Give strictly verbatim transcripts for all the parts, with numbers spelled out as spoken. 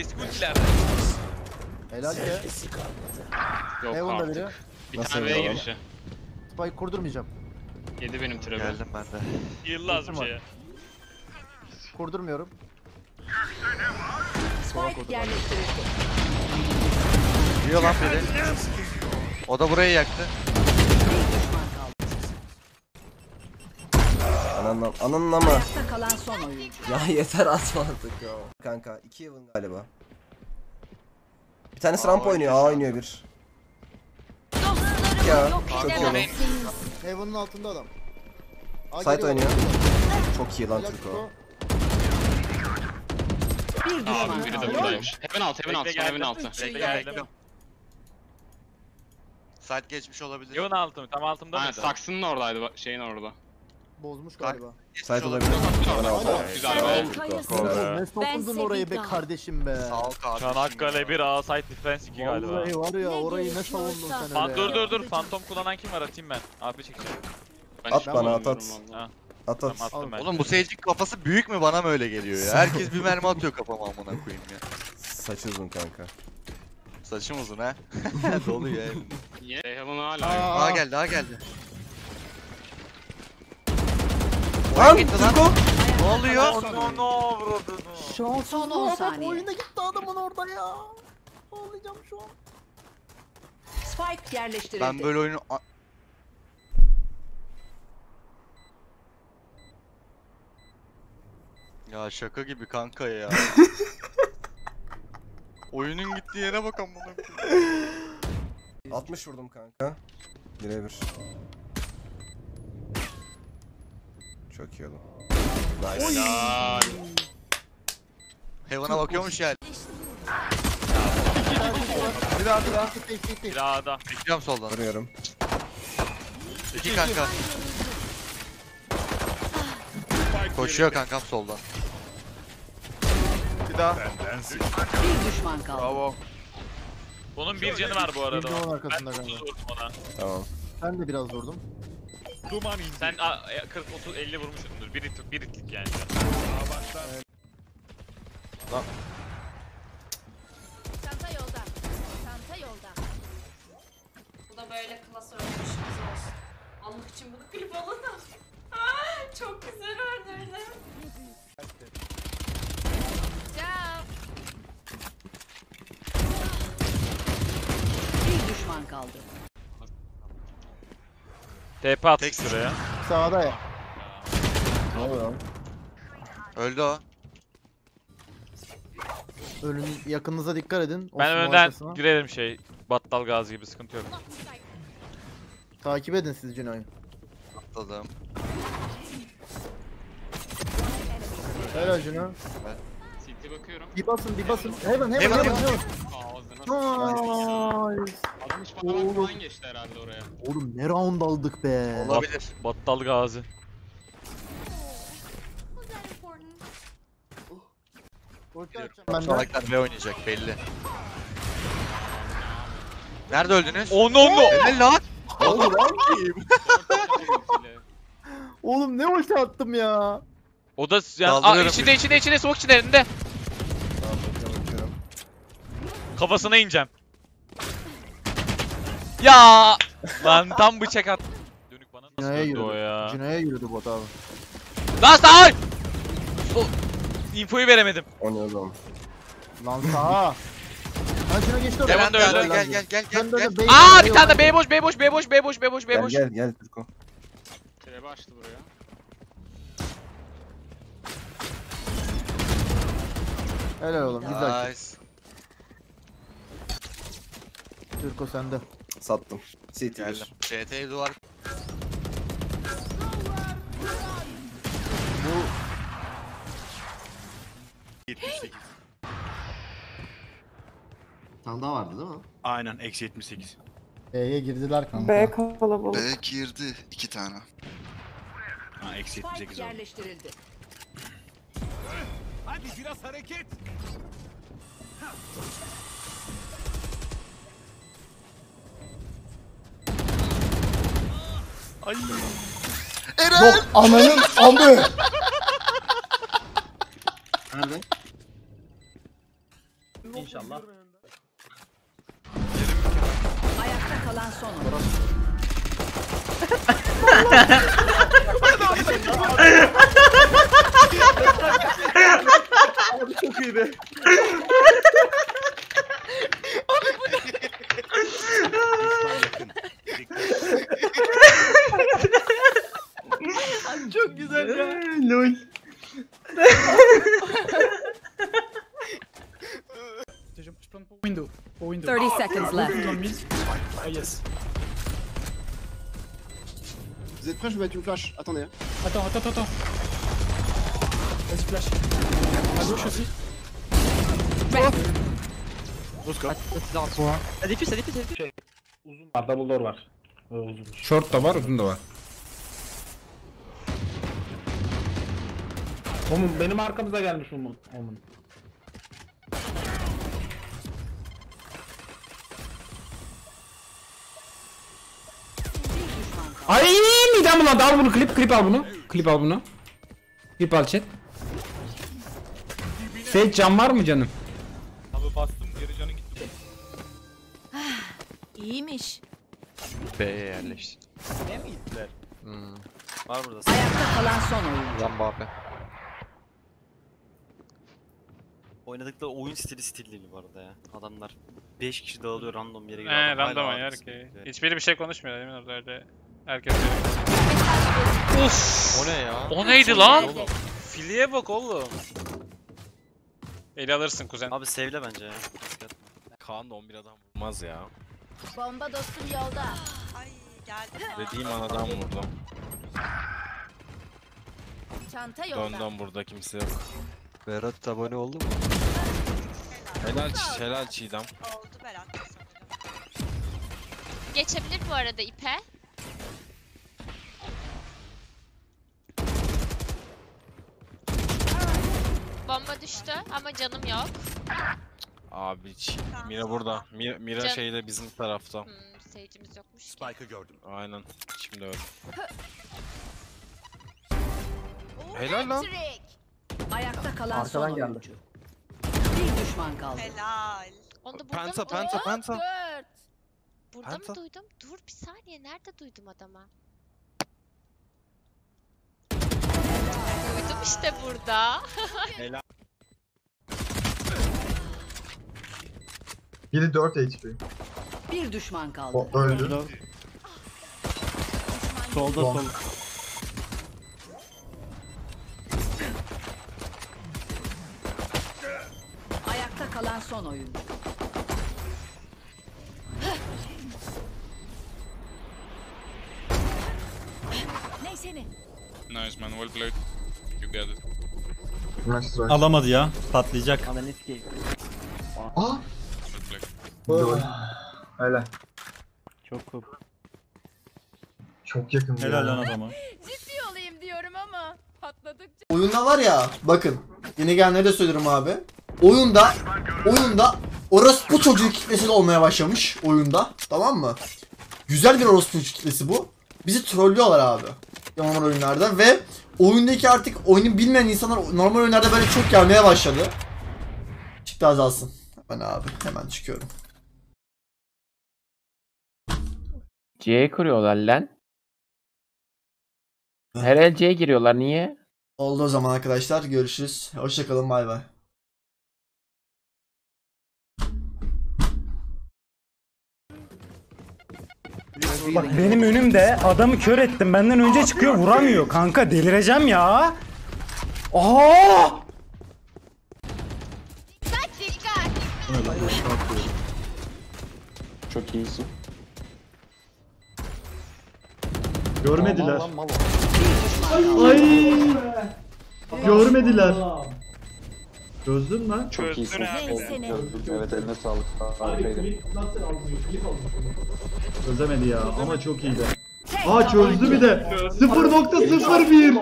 eski ultiler. Helal ya. Yok Heaven'da biri. Bir nasıl tane V'ye girişi. Spike kurdurmayacağım. Yedi benim trap'e. Geldim ben de. Yıllaz bir şeye. Kurdurmuyorum. Spike yerleştirildi. Giriyor lan biri. O da burayı yaktı. Ananla, ananla mı? Ya yeter atma artık ya. Kanka iki Heaven galiba. Bir tanesi ramp oynuyor, A oynuyor bir. Ya çok iyi lan. Heaven'ın altında adam. Side oynuyor. Çok iyi lan Türko. Abi biri de buradaymış. Heaven altı, Heaven altı, Heaven altı. Side geçmiş olabilir. Heaven altı mı? Tam altımda mıydı? Saksının oradaydı, şeyin orada. Bozmuş galiba. Sait olabilir. Mesut'un orayı be kardeşim be. Çanakkale bir A site defense iki galiba. Vallahi var ya orayı ne savundun sen öyle. Aa dur dur dur. Phantom kullanan kim var atayım ben. A P çekeceğim. At bana at at. At at. Oğlum bu seyircik kafası büyük mü bana mı öyle geliyor ya? Herkes bir mermi atıyor kafama amına koyayım ya. Saç uzun kanka. Saçım uzun ha. Dolu ya. Niye? Heaven hala. Aa geldi, daha geldi. Lan Türko! Ne oluyor? No no vurdun o. Son son on saniye. Oyunda gitti adamın orada ya. Ağlayacağım şu an. Spike yerleştirildi. Ben böyle oyunu... Ya şaka gibi kanka ya. Oyunun gittiği yere bakalım bana. altmış vurdum kanka. Birebir. Çok iyi oğlum. Nice. Heaven'a bakıyormuş yani. Bir daha bir daha. Bir daha da. Bekliyorum soldan. Vuruyorum. İki kanka. Koşuyor kankam soldan. Bir daha. Bir düşman kaldı. Bravo. Bunun bir canı var bu arada. Ben de vurdum ona. Tamam. Ben de biraz vurdum. Duman indi. Sen kırk otuz elli vurmuşsundur. Bir itlik bir itlik yani. Lan. Çanta yolda. Çanta yolda. Bu da böyle klasa ölmüşümüz olsun. Almak için bunu klip alalım. Aa, çok güzel ördürdü. Ciao. Bir düşman kaldı. T P attık şuraya. Sağda ya. Ne oluyor? Öldü o. Ölün, yakınınıza dikkat edin. Ben önden girelim şey. Battal gazı gibi sıkıntı yok. Takip edin siz Cino'yu. Atladım. Helal Cino. City bakıyorum. Bir basın bir basın. Hemen hemen hemen. Nice. Adam hiç patlamak falan geçti herhalde oraya. Oğlum ne round aldık be. Olabilir. Battal gazi. Salaklar B oynayacak belli. Nerede öldünüz? On on on. Ne lan? Oğlum kim? Oğlum ne ulti attım ya. O da yani aa, içinde içinde içinde smoke içinde elinde. Kafasına ineceğim. Ya lan tam bıçak at. Dönük bana nasıl Cina'ya yürüdü o ya? Cina'ya yürüdü bot abi. Lan sağ! İnfoyu veremedim. O ne oğlum? Lan sağ! Lan Cina geçti oraya. Hemen gel gel gel gel gel. Aa bir tane de B boş B boş B boş B boş B boş B boş. Gel gel gel Türko. Trebe açtı buraya. Helal oğlum güzel. Nice. Türko sende. Sattım. C T geldim. C T duvar. Bu yetmiş sekiz. Tam daha vardı değil mi? Aynen eksi yetmiş sekiz. E'ye girdiler kanka. B kalabalık. B girdi iki tane. Ha eksi yetmiş sekiz oldu. Yerleştirildi. Hadi biraz hareket. Ay. Eren! Yok ananın amı! Nerede? inşallah. Ayakta kalan son. Abi çok iyiydi. Abi bu ne? Abi çok güzel ya. Lol. Window. Window. thirty seconds left. Ah yes. Vous êtes prêts? Je vais mettre une flash. Attendez. Attends, attends, attends. Vas-y flash. À gauche aussi. Gros score. Hadi füs, hadi füs, hadi füs. Uzun var, double door var. Uzun. Short da var, uzun da var. Oğlum benim arkamıza gelmiş oğlum. Oğlum. Ay midem bulandı, al bunu, klip klip al bunu. Klip al bunu. Klip al chat. Seyit can var mı canım? Abi bastım, geri canın gitti. İyiymiş. B'ye yerleşti. B'ye mi gittiler? Hmm. Var burada. Ayakta kalan son oyuncu. Lan bape. Oynadıkları oyun stili stilli bu arada ya. Adamlar beş kişi dağılıyor random yere. Eee random ayar ki. Hiçbiri bir şey konuşmuyor değil mi orada öyle. Herkes böyle. Uff. O ne ya? O neydi lan? Filiye bak oğlum. Eli alırsın kuzen. Abi sevle bence ya. Kaan da on bir adam vurmaz ya. Bomba dostum yolda. Ay geldi. Dediğim anadan vurdum. Çanta yolda. Döndüm burada kimse yok. Berat abone oldu mu? Helal, helal Çiğdem. Oldu Berat. Geçebilir bu arada ipe. Bomba düştü ama canım yok. Abi Mira burada. Mira, Mira Can... şeyde bizim tarafta. Hmm, seyircimiz yokmuş. Spike'ı gördüm. Aynen. Şimdi öldüm. Helal lan. Ayakta kalan son oyuncu. Bir düşman kaldı. Helal. Onu da burada penta, mı penta, penta. Dört. Burada penta. Mı duydum? Dur bir saniye. Nerede duydum adama? Duydum işte burada. Helal. Biri dört H P. Bir düşman kaldı. O öldü. Ah. Solda sol. Kalan son oyun. Neyse ne? Nice man, well played. You got it. Nice. Alamadı ya, patlayacak. Analiz ki. Aa! Helal. Çok cool. Çok yakın. Helal lan adama. Ciddi olayım diyorum ama patladıkça. Oyunda var ya, bakın. Yine gelenleri de söylüyorum abi. Oyunda, oyunda orospu çocuğu kitlesi olmaya başlamış oyunda, tamam mı? Güzel bir orospu kitlesi bu. Bizi trollüyorlar abi normal oyunlarda ve oyundaki artık oyunu bilmeyen insanlar normal oyunlarda böyle çok gelmeye başladı. Çıktı azalsın. Hemen abi, hemen çıkıyorum. C'ye kuruyorlar lan. Her el C'ye giriyorlar, niye? Oldu o zaman arkadaşlar, görüşürüz. Hoşçakalın, bay bay. Bak benim önümde adamı kör ettim, benden önce çıkıyor, vuramıyor kanka, delireceğim ya. Aa! Çok iyisin. Görmediler. Ay! Görmediler. Çözdün lan. Çok iyisin. Evet, eline sağlık. Çözemedi ya ama çok iyiydi. Aa çözdü bir de. sıfır nokta sıfır bir.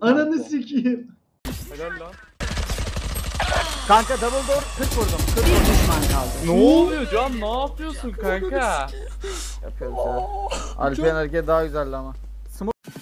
Ananı sikiyim. Kanka double door kırk vurdum. kırk düşman kaldı. Ne oluyor Can? Ne yapıyorsun kanka? Yapıyorum sen. Alper Erge daha güzeldi ama.